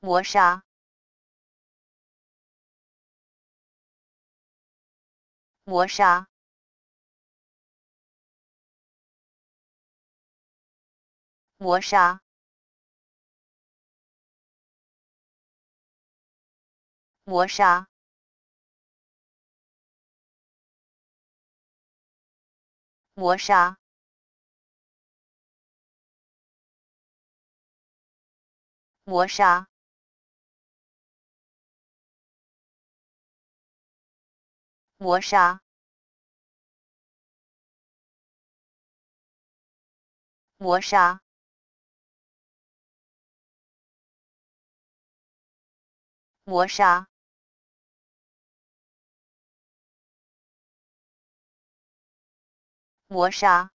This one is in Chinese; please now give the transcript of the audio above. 磨砂，磨砂，磨砂，磨砂，磨砂。 磨砂，磨砂，磨砂，磨砂，磨砂。